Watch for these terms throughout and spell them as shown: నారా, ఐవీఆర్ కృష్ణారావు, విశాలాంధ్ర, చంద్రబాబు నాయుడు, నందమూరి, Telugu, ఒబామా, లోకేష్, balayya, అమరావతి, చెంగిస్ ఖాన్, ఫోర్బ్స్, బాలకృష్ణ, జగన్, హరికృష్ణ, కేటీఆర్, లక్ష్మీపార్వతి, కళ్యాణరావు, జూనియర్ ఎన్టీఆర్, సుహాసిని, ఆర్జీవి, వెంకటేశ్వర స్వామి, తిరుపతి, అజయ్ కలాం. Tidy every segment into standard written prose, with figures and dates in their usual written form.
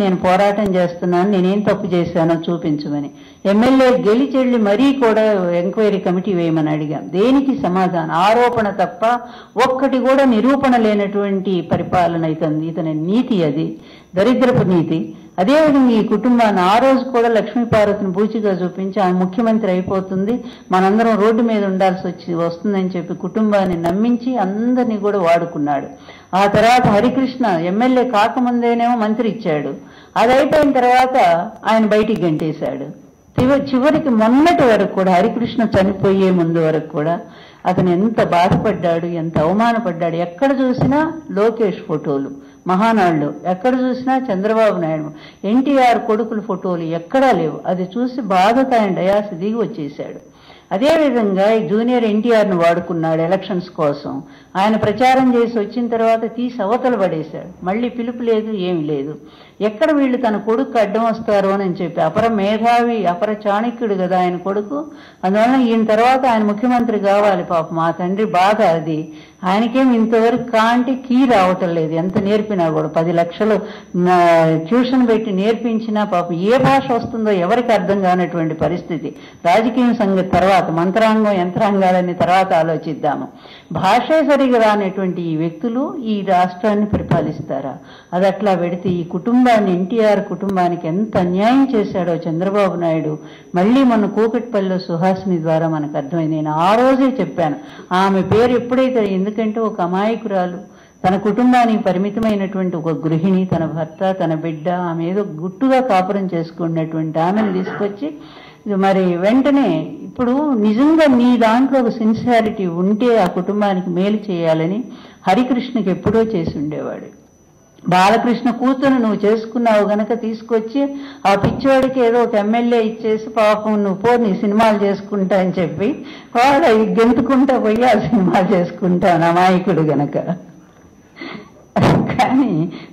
నేను పోరాటం చేస్తున్నాను, నేనేం తప్పు చేశానో చూపించమని, ఎమ్మెల్యే గెలిచెళ్ళి మరీ కూడా ఎంక్వైరీ కమిటీ వేయమని అడిగాం. దేనికి సమాధానం? ఆరోపణ తప్ప ఒక్కటి కూడా నిరూపణ లేనటువంటి పరిపాలన ఇతని నీతి, అది దరిద్రపు నీతి. అదేవిధంగా ఈ కుటుంబాన్ని ఆ రోజు కూడా లక్ష్మీపార్వతిని బూచిగా చూపించి ఆమె ముఖ్యమంత్రి అయిపోతుంది, మనందరం రోడ్డు మీద ఉండాల్సి వస్తుందని చెప్పి కుటుంబాన్ని నమ్మించి అందరినీ కూడా వాడుకున్నాడు. ఆ తర్వాత హరికృష్ణ ఎమ్మెల్యే కాకముందేనేమో మంత్రి ఇచ్చాడు, అది అయిపోయిన తర్వాత ఆయన బయటికి గంటేశాడు. చివరికి మొన్నటి వరకు కూడా హరికృష్ణ చనిపోయే ముందు వరకు కూడా అతను ఎంత బాధపడ్డాడు, ఎంత అవమానపడ్డాడు. ఎక్కడ చూసినా లోకేష్ ఫోటోలు మహానాడులో, ఎక్కడ చూసినా చంద్రబాబు నాయుడు, ఎన్టీఆర్ కొడుకుల ఫోటోలు ఎక్కడా లేవు. అది చూసి బాధతో ఆయన డయాస్ దిగి వచ్చేసాడు. అదేవిధంగా జూనియర్ ఎన్టీఆర్ను వాడుకున్నాడు ఎలక్షన్స్ కోసం. ఆయన ప్రచారం చేసి వచ్చిన తర్వాత తీసి అవతలు పడేశాడు, మళ్ళీ పిలుపు లేదు, ఏమి లేదు. ఎక్కడ వీళ్ళు తన కొడుకు అడ్డం వస్తారో అని చెప్పి, అపర మేధావి, అపర చాణక్యుడు కదా ఆయన కొడుకు, అందువలన ఈయన తర్వాత ఆయన ముఖ్యమంత్రి కావాలి, పాపం మా తండ్రి బాధ అది. ఆయనకేం ఇంతవరకు కాంటి కీ రావటం లేదు, ఎంత నేర్పినా కూడా. 10 లక్షలు ట్యూషన్ పెట్టి నేర్పించినా పాపం ఏ భాష వస్తుందో ఎవరికి అర్థం కానటువంటి పరిస్థితి. రాజకీయం సంగతి తర్వాత, మంత్రాంగం యంత్రాంగాలని తర్వాత ఆలోచిద్దాము. భాషే సరిగా రానటువంటి ఈ వ్యక్తులు ఈ రాష్ట్రాన్ని పరిపాలిస్తారా? అది అట్లా పెడితే ఈ కుటుంబాన్ని, ఎన్టీఆర్ కుటుంబానికి ఎంత అన్యాయం చేశాడో చంద్రబాబు నాయుడు. మళ్ళీ మన కూకట్పల్లిలో సుహాసిని ద్వారా మనకు అర్థమైంది. నేను ఆ రోజే చెప్పాను, ఆమె పేరు ఎప్పుడైతే, ఎందుకంటే ఒక అమాయకురాలు, తన కుటుంబానికి పరిమితమైనటువంటి ఒక గృహిణి, తన భర్త, తన బిడ్డ, ఆమె ఏదో గుట్టుగా కాపురం చేసుకున్నటువంటి ఆమెను తీసుకొచ్చి మరి వెంటనే ఇప్పుడు నిజంగా నీ దాంట్లో ఒక సిన్సియారిటీ ఉంటే ఆ కుటుంబానికి మేలు చేయాలని హరికృష్ణకి ఎప్పుడో చేసి ఉండేవాడు. బాలకృష్ణ కూతురు నువ్వు చేసుకున్నావు గనక తీసుకొచ్చి ఆ పిచ్చోడికి ఏదో ఒక ఎమ్మెల్యే ఇచ్చేసి, పాపం నువ్వు పో నీ సినిమాలు చేసుకుంటా అని చెప్పి వాడు గెంతుకుంటా పోయి ఆ సినిమాలు చేసుకుంటాను అమాయకుడు గనక. కానీ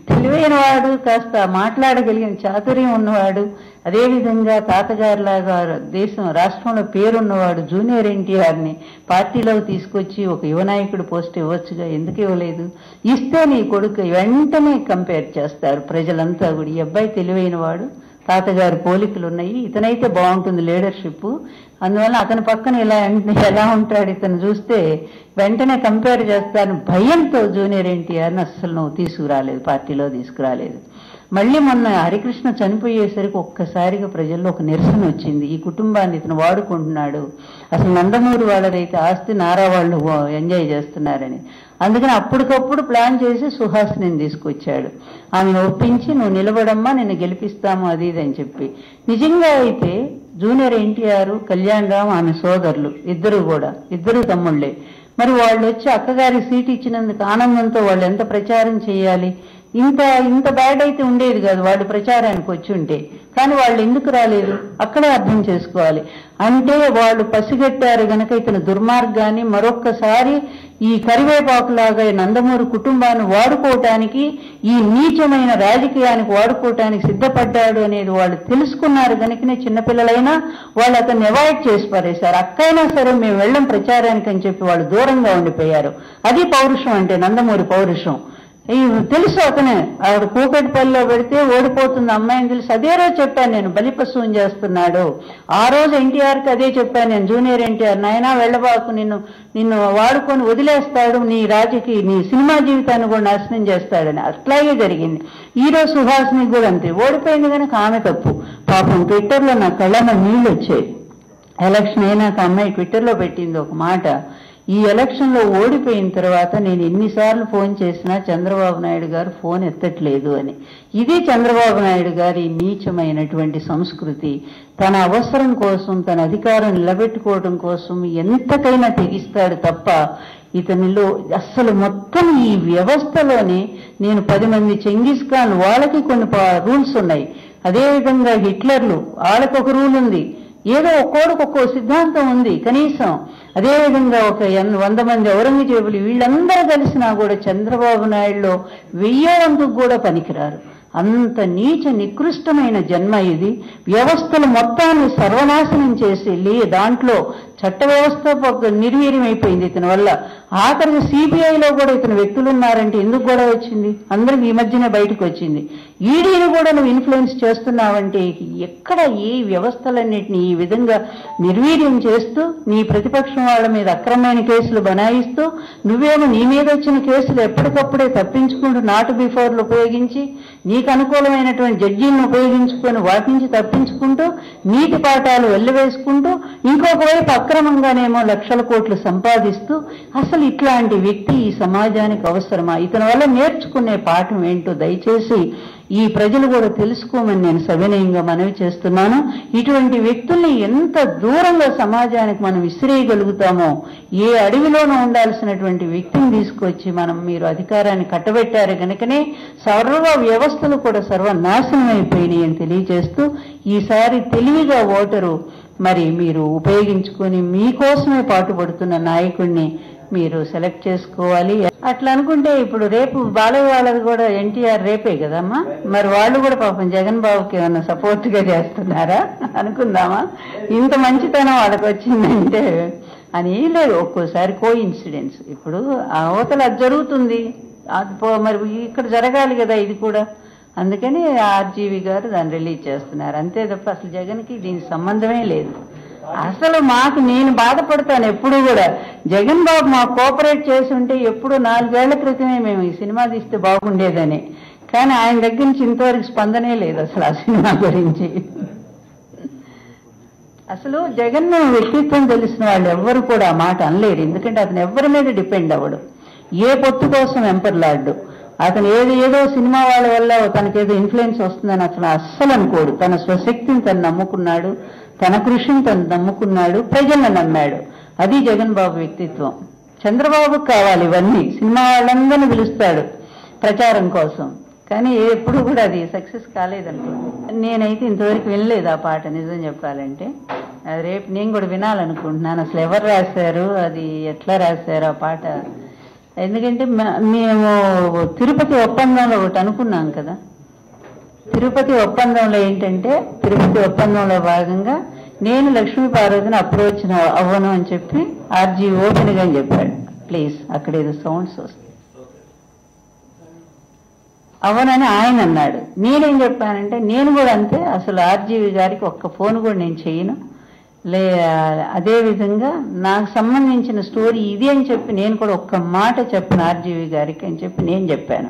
తెలివైన వాడు, కాస్త మాట్లాడగలిగిన చాతుర్యం ఉన్నవాడు, అదేవిధంగా తాతగారు లాగా దేశం రాష్ట్రంలో పేరున్నవాడు జూనియర్ ఎన్టీఆర్ని పార్టీలోకి తీసుకొచ్చి ఒక యువనాయకుడు పోస్ట్ ఇవ్వచ్చుగా, ఎందుకు ఇవ్వలేదు? ఇస్తే నీ కొడుకు వెంటనే కంపేర్ చేస్తారు ప్రజలంతా కూడా, ఈ అబ్బాయి తెలివైన వాడు, తాతగారు పోలికలు ఉన్నాయి, ఇతనైతే బాగుంటుంది లీడర్షిప్, అందువల్ల అతని పక్కన ఎలా ఉంటాడు ఇతను చూస్తే వెంటనే కంపేర్ చేస్తాను భయంతో జూనియర్ ఎన్టీఆర్ని అస్సలు నువ్వు తీసుకురాలేదు, పార్టీలో తీసుకురాలేదు. మళ్ళీ మొన్న హరికృష్ణ చనిపోయేసరికి ఒక్కసారిగా ప్రజల్లో ఒక నిరసన వచ్చింది, ఈ కుటుంబాన్ని ఇతను వాడుకుంటున్నాడు, అసలు నందమూరి వాళ్ళదైతే ఆస్తి, నారా వాళ్ళు ఎంజాయ్ చేస్తున్నారని. అందుకని అప్పటికప్పుడు ప్లాన్ చేసి సుహాసిని తీసుకొచ్చాడు, ఆమెను ఒప్పించి నువ్వు నిలబడమ్మా నేను గెలిపిస్తాము అది ఇది అని చెప్పి. నిజంగా అయితే జూనియర్ ఎన్టీఆర్, కళ్యాణరావు ఆమె సోదరులు ఇద్దరు కూడా, ఇద్దరు తమ్ముళ్లే, మరి వాళ్ళు వచ్చి అక్కగారి సీట్ ఇచ్చినందుకు ఆనందంతో వాళ్ళు ఎంత ప్రచారం చేయాలి? ఇంత బ్యాడ్ అయితే ఉండేది కాదు వాళ్ళు ప్రచారానికి వచ్చి ఉంటే, కానీ వాళ్ళు ఎందుకు రాలేదు అక్కడే అర్థం చేసుకోవాలి. అంటే వాళ్ళు పసిగట్టారు గనక ఇతను దుర్మార్గాన్ని మరొక్కసారి ఈ కరివేపాకులాగా నందమూరి కుటుంబాన్ని వాడుకోవటానికి, ఈ నీచమైన రాజకీయానికి వాడుకోవటానికి సిద్ధపడ్డాడు అనేది వాళ్ళు తెలుసుకున్నారు గనుకనే చిన్నపిల్లలైనా వాళ్ళు అతన్ని అవాయిడ్ చేసి పారేశారు. అక్కైనా సరే మేము వెళ్ళం ప్రచారానికి అని చెప్పి వాళ్ళు దూరంగా ఉండిపోయారు. అది పౌరుషం అంటే నందమూరి పౌరుషం. తెలుసు అతనే, ఆవిడ కూకట్పల్లిలో పెడితే ఓడిపోతుంది అమ్మాయిని తెలుసు, అదే రోజు చెప్పాను నేను బలిపశువుని చేస్తున్నాడు. ఆ రోజు ఎన్టీఆర్కి అదే చెప్పాను నేను, జూనియర్ ఎన్టీఆర్ నాయనా వెళ్ళబాకు, నిన్ను వాడుకొని వదిలేస్తాడు, నీ సినిమా జీవితాన్ని కూడా నాశనం చేస్తాడని. అట్లాగే జరిగింది. ఈ రోజు సుహాసిని కూడా అంతే, ఓడిపోయింది కనుక ఆమె తప్పు. పాపం ట్విట్టర్లో నా కళ్ళలో నీళ్ళు వచ్చాయి, ఎలక్షన్ అయినాక అమ్మాయి ట్విట్టర్లో పెట్టింది ఒక మాట, ఈ ఎలక్షన్లో ఓడిపోయిన తర్వాత నేను ఎన్నిసార్లు ఫోన్ చేసినా చంద్రబాబు నాయుడు గారు ఫోన్ ఎత్తట్లేదు అని. ఇది చంద్రబాబు నాయుడు గారి నీచమైనటువంటి సంస్కృతి. తన అవసరం కోసం, తన అధికారం నిలబెట్టుకోవడం కోసం ఎంతకైనా తెగిస్తాడు తప్ప ఇతనిలో అస్సలు మొత్తం ఈ వ్యవస్థలోనే నేను 10 మంది చెంగిస్ ఖాన్, వాళ్ళకి కొన్ని రూల్స్ ఉన్నాయి, అదేవిధంగా హిట్లర్లు వాళ్ళకు ఒక రూల్ ఉంది, ఏదో ఒక్కోడికి ఒక్కో సిద్ధాంతం ఉంది కనీసం. అదేవిధంగా ఒక 100 మంది ఔరంగజేబులు వీళ్ళందరూ కలిసినా కూడా చంద్రబాబు నాయుడులో 1000 వంతుకు కూడా పనికిరారు. అంత నీచ నికృష్టమైన జన్మ ఇది. వ్యవస్థలు మొత్తాన్ని సర్వనాశనం చేసి దాంట్లో చట్ట వ్యవస్థ నిర్వీర్యమైపోయింది ఇతని వల్ల. ఆఖరికి సిబిఐలో కూడా ఇతని వ్యక్తులు ఉన్నారంటే ఎందుకు కూడా వచ్చింది, అందరికి ఈ మధ్యనే బయటకు వచ్చింది. ఈడీని కూడా నువ్వు ఇన్ఫ్లుయెన్స్ చేస్తున్నావంటే ఎక్కడ ఈ వ్యవస్థలన్నింటినీ ఈ విధంగా నిర్వీర్యం చేస్తూ నీ ప్రతిపక్షం వాళ్ళ మీద అక్రమైన కేసులు బనాయిస్తూ నువ్వేమో నీ మీద వచ్చిన కేసులు ఎప్పటికప్పుడే తప్పించుకుంటూ నాటు బిఫోర్లు ఉపయోగించి నీకు అనుకూలమైనటువంటి జడ్జీలను ఉపయోగించుకొని వాటి నుంచి తప్పించుకుంటూ నీటి పాఠాలు వెళ్ళవేసుకుంటూ ఇంకొక వైపు అక్రమంగానేమో లక్షల కోట్లు సంపాదిస్తూ అసలు ఇట్లాంటి వ్యక్తి ఈ సమాజానికి అవసరమా? ఇతని వల్ల నేర్చుకునే పాఠం ఏంటో దయచేసి ఈ ప్రజలు కూడా తెలుసుకోమని నేను సవినయంగా మనవి చేస్తున్నాను. ఇటువంటి వ్యక్తుల్ని ఎంత దూరంగా సమాజానికి మనం విసిరేయగలుగుతామో, ఏ అడవిలోనూ ఉండాల్సినటువంటి వ్యక్తిని తీసుకొచ్చి మీరు అధికారాన్ని కట్టబెట్టారు కనుకనే సర్వ వ్యవస్థలు కూడా సర్వనాశనం అయిపోయినాయి అని తెలియజేస్తూ, ఈసారి తెలివిగా ఓటరు మీరు ఉపయోగించుకొని మీకోసమే పాటుపడుతున్న నాయకుడిని మీరు సెలెక్ట్ చేసుకోవాలి. అట్లా అనుకుంటే ఇప్పుడు రేపు బాలయ్య వాళ్ళది కూడా ఎన్టీఆర్ రేపే కదమ్మా, మరి వాళ్ళు కూడా పాపం జగన్ బాబుకి ఏమన్నా సపోర్ట్ గా చేస్తున్నారా అనుకుందామా? ఇంత మంచితనం వాళ్ళకి వచ్చిందంటే అని లేదు. ఒక్కోసారి కో ఇన్సిడెన్స్, ఇప్పుడు అవతల అది జరుగుతుంది, మరి ఇక్కడ జరగాలి కదా ఇది కూడా, అందుకని ఆర్జీవి గారు దాన్ని రిలీజ్ చేస్తున్నారు అంతే తప్ప అసలు జగన్కి దీనికి సంబంధమే లేదు. అసలు నేను బాధపడతాను ఎప్పుడు కూడా, జగన్ బాబు మాకు కోఆపరేట్ చేసి ఉంటే ఎప్పుడు 4 ఏళ్ల క్రితమే మేము ఈ సినిమా తీస్తే బాగుండేదని, కానీ ఆయన దగ్గర నుంచి ఇంతవరకు స్పందనే లేదు అసలు ఆ సినిమా గురించి. అసలు జగన్ వ్యక్తిత్వం తెలిసిన వాళ్ళు ఎవ్వరు కూడా ఆ మాట అనలేరు, ఎందుకంటే అతను ఎవరి మీద డిపెండ్ అవ్వడు, ఏ పొత్తు కోసం వెంపర్లాడ్డు, అతను ఏదో సినిమా వాళ్ళ వల్ల తనకేదో ఇన్ఫ్లుయెన్స్ వస్తుందని అతను అస్సలు అనుకోడు. తన స్వశక్తిని తను నమ్ముకున్నాడు, తన కృషిని తను నమ్ముకున్నాడు, ప్రజలను నమ్మాడు. అది జగన్ బాబు వ్యక్తిత్వం. చంద్రబాబుకు కావాలి ఇవన్నీ, సినిమా వాళ్ళందరినీ పిలుస్తాడు ప్రచారం కోసం, కానీ ఎప్పుడు కూడా అది సక్సెస్ కాలేదనుకుంటున్నాను. నేనైతే ఇంతవరకు వినలేదు ఆ పాట నిజం చెప్పాలంటే, రేపు నేను కూడా వినాలనుకుంటున్నాను అసలు ఎవరు రాశారు, అది ఎట్లా రాశారు ఆ పాట. ఎందుకంటే మేము తిరుపతి ఒప్పందంలో ఒకటి అనుకున్నాం కదా, తిరుపతి ఒప్పందంలో ఏంటంటే తిరుపతి ఒప్పందంలో భాగంగా నేను లక్ష్మీ పార్వతిని అప్రోచ్ అవ్వను అని చెప్పి ఆర్జీ ఓపెన్ గా చెప్పాడు. ప్లీజ్ అక్కడ ఏదో సౌండ్స్ వస్తాయి అవ్వనని ఆయన అన్నాడు. నేనేం చెప్పానంటే నేను కూడా అంతే, అసలు ఆర్జీవి గారికి ఒక్క ఫోన్ కూడా నేను చేయను, అదేవిధంగా నాకు సంబంధించిన స్టోరీ ఇది అని చెప్పి నేను కూడా ఒక్క మాట చెప్పను ఆర్జీవి గారికి అని చెప్పి నేను చెప్పాను.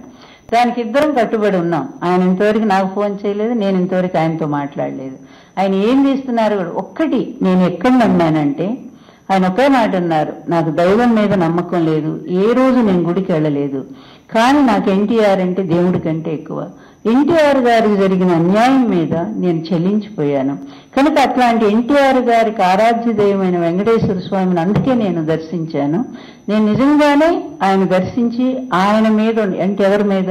దానికి ఇద్దరం కట్టుబడి ఉన్నాం. ఆయన ఇంతవరకు నాకు ఫోన్ చేయలేదు, నేను ఇంతవరకు ఆయనతో మాట్లాడలేదు. ఆయన ఏం తీస్తున్నారు కూడా ఒక్కటి నేను ఎక్కడ నమ్మానంటే, ఆయన ఒకే మాట అన్నారు, నాకు దైవం మీద నమ్మకం లేదు, ఏ రోజు నేను గుడికి వెళ్ళలేదు, కానీ నాకు ఎన్టీఆర్ అంటే దేవుడి కంటే ఎక్కువ, ఎన్టీఆర్ గారికి జరిగిన అన్యాయం మీద నేను చెల్లించిపోయాను, కనుక అట్లాంటి ఎన్టీఆర్ గారికి ఆరాధ్య దైవమైన వెంకటేశ్వర స్వామిని అందుకే నేను దర్శించాను. నేను నిజంగానే ఆయన దర్శించి ఆయన మీద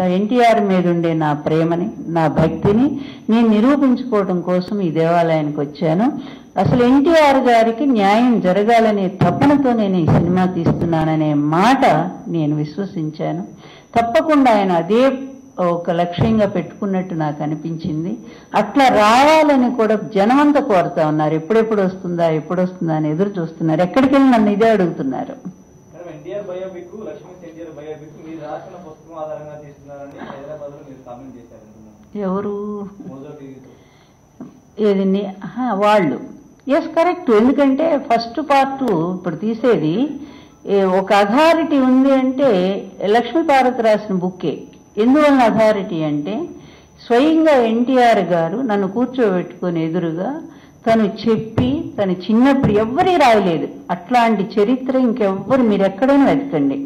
ఎన్టీఆర్ మీద ఉండే నా ప్రేమని నా భక్తిని నేను నిరూపించుకోవడం కోసం ఈ దేవాలయానికి వచ్చాను. అసలు ఎన్టీఆర్ గారికి న్యాయం జరగాలనే తపనతో నేను ఈ సినిమా తీస్తున్నాననే మాట నేను విశ్వసించాను. తప్పకుండా ఆయన అదే ఒక లక్ష్యంగా పెట్టుకున్నట్టు నాకు అనిపించింది. అట్లా రావాలని కూడా జనమంతా కోరుతా ఉన్నారు, ఎప్పుడెప్పుడు వస్తుందా ఎప్పుడు వస్తుందా అని ఎదురు చూస్తున్నారు, ఎక్కడికి వెళ్ళి నన్ను ఇదే అడుగుతున్నారు. ఎవరు ఏది వాళ్ళు? ఎస్ కరెక్ట్, ఎందుకంటే ఫస్ట్ పార్ట్ ఇప్పుడు తీసేది ఒక అథారిటీ ఉంది అంటే లక్ష్మీ పార్వతి రాసిన బుక్కే. ఎందువల్ల అథారిటీ అంటే స్వయంగా ఎన్టీఆర్ గారు నన్ను కూర్చోబెట్టుకుని ఎదురుగా తను చెప్పి, తను చిన్నప్పుడు ఎవ్వరీ రాయలేదు అట్లాంటి చరిత్ర, ఇంకెవ్వరు మీరు ఎక్కడైనా వెతకండి,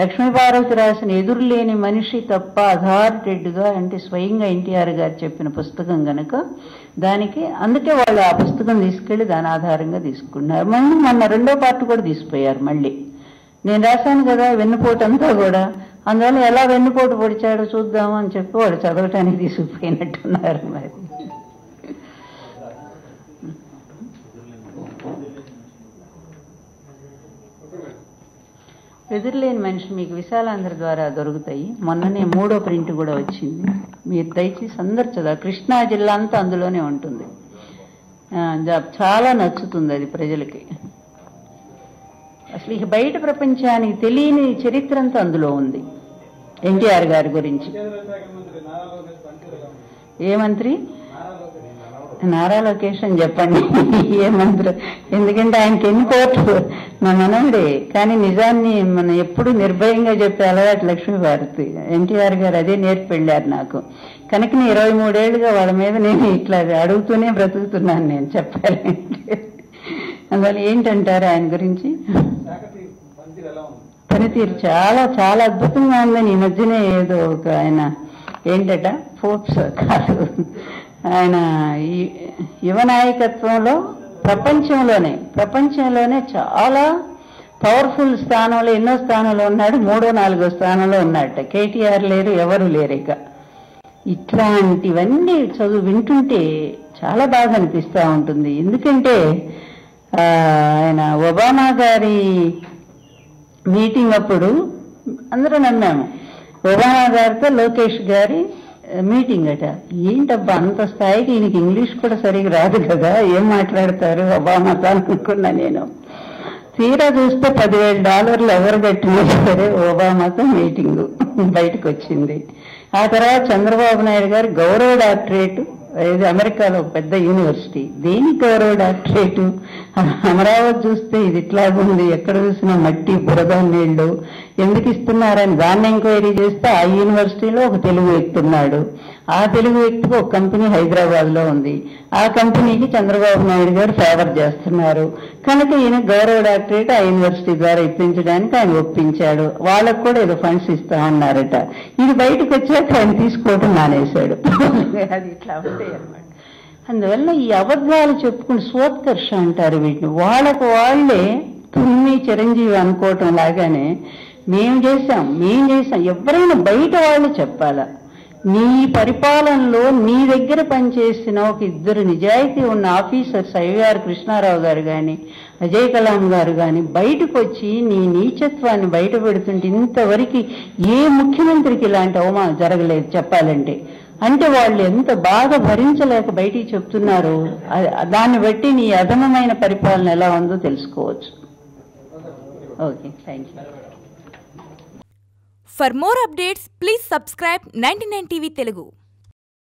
లక్ష్మీ పార్వతి రాసిన ఎదురులేని మనిషి తప్ప అథారిటెడ్గా అంటే స్వయంగా ఎన్టీఆర్ గారు చెప్పిన పుస్తకం కనుక దానికి, అందుకే వాళ్ళు ఆ పుస్తకం తీసుకెళ్లి దాని ఆధారంగా తీసుకున్నారు. మళ్ళీ మొన్న రెండో పార్ట్ కూడా తీసిపోయారు, మళ్ళీ నేను రాశాను కదా వెన్నుపోటంతా కూడా, అందువల్ల ఎలా వెన్నుపోటు పొడిచాడో చూద్దాము అని చెప్పి వాడు చదవటానికి తీసుకుపోయినట్టున్నారు. మరి ఎదురులేని మనిషి మీకు విశాలాంధ్ర ద్వారా దొరుకుతాయి, మొన్ననే 3వ ప్రింట్ కూడా వచ్చింది. మీరు దయచేసి అందరు చదవండి. కృష్ణా జిల్లా అంతా అందులోనే ఉంటుంది, చాలా నచ్చుతుంది అది ప్రజలకి. అసలు ఇక బయట ప్రపంచానికి తెలియని చరిత్ర అంతా అందులో ఉంది. ఎన్టీఆర్ గారి గురించి ఏ మంత్రి నారా లోకేష్ అని చెప్పండి, ఏ మంత్రి, ఎందుకంటే ఆయనకి ఎన్ని కోట్లు, మా మనవడే. కానీ నిజాన్ని మనం ఎప్పుడు నిర్భయంగా చెప్పే అలవాటు లక్ష్మీ భారతి. ఎన్టీఆర్ గారు అదే నేర్పి వెళ్ళారు నాకు. కనుక 23 ఏళ్ళుగా వాళ్ళ మీద నేను ఇట్లా అడుగుతూనే బ్రతుకుతున్నాను నేను చెప్పాలంటే. అందువల్ల ఏంటంటారు ఆయన గురించి? పనితీరు చాలా చాలా అద్భుతంగా ఉందని ఈ మధ్యనే ఏదో ఒక ఆయన ఏంటట ఫోర్బ్స్ కాదు, ఆయన ఈ యువ నాయకత్వంలో ప్రపంచంలోనే చాలా పవర్ఫుల్ స్థానంలో ఎన్నో స్థానంలో ఉన్నాడు, 3వ 4వ స్థానంలో ఉన్నాడట. కేటీఆర్ లేరు, ఎవరు లేరు. ఇక ఇట్లాంటివన్నీ చదువు వింటుంటే చాలా బాధ అనిపిస్తూ ఉంటుంది. ఎందుకంటే ఆయన ఒబామా గారి మీటింగ్ అప్పుడు అందరూ నమ్మాము, ఒబామా గారితో లోకేష్ గారి మీటింగ్ అట. ఏంటబ్బా అంత స్థాయికి ఈయనకి ఇంగ్లీష్ కూడా సరిగ్గా రాదు కదా, ఏం మాట్లాడతారు ఒబామాతో అనుకున్నా నేను. తీరా చూస్తే $10,000 ఎవరు కట్టినా సరే ఒబామాతో మీటింగ్ బయటకు వచ్చింది. ఆ తర్వాత చంద్రబాబు నాయుడు గారు గౌరవ డాక్టరేట్, ఇది అమెరికాలో పెద్ద యూనివర్సిటీ, దేనికి గౌరవ డాక్టరేట్? అమరావతి చూస్తే ఇది ఇట్లాగుంది, ఎక్కడ చూసినా మట్టి బురద నీళ్లు, ఎందుకు ఇస్తున్నారని దాన్ని ఎంక్వైరీ చేస్తే ఆ యూనివర్సిటీలో ఒక తెలుగు వ్యక్తి ఉన్నాడు. ఆ తెలుగు వ్యక్తికి ఒక కంపెనీ హైదరాబాద్ లో ఉంది, ఆ కంపెనీకి చంద్రబాబు నాయుడు గారు ఫేవర్ చేస్తున్నారు కనుక ఈయన గౌరవ డాక్టరేట్ ఆ యూనివర్సిటీ ద్వారా ఇప్పించడానికి ఆయన ఒప్పించాడు. వాళ్ళకు కూడా ఏదో ఫండ్స్ ఇస్తా ఉన్నారట. ఇది బయటకు వచ్చాక ఆయన తీసుకోవటం మానేశాడు. అది ఇట్లా ఉంటాయి అనమాట. అందువల్ల ఈ అబద్ధాలు చెప్పుకుని సోత్కర్ష అంటారు వీటిని. వాళ్ళకు వాళ్లే తుమ్మి చిరంజీవి అనుకోవటం లాగానే మేము చేశాం. ఎవరైనా బయట వాళ్ళు చెప్పాలా, నీ పరిపాలనలో నీ దగ్గర పనిచేసిన ఒక ఇద్దరు నిజాయితీ ఉన్న ఆఫీసర్స్ ఐవీఆర్ కృష్ణారావు గారు కానీ అజయ్ కలాం గారు కానీ బయటకు వచ్చి నీ నీచత్వాన్ని బయట పెడుతుంటే ఇంతవరకు ఏ ముఖ్యమంత్రికి ఇలాంటి అవమానం జరగలేదు చెప్పాలంటే. అంటే వాళ్ళు ఎంత బాగా భరించలేక బయటికి చెప్తున్నారు, దాన్ని బట్టి నీ అధమమైన పరిపాలన ఎలా ఉందో తెలుసుకోవచ్చు. Okay, thank you. For more updates, please subscribe 99TV Telugu.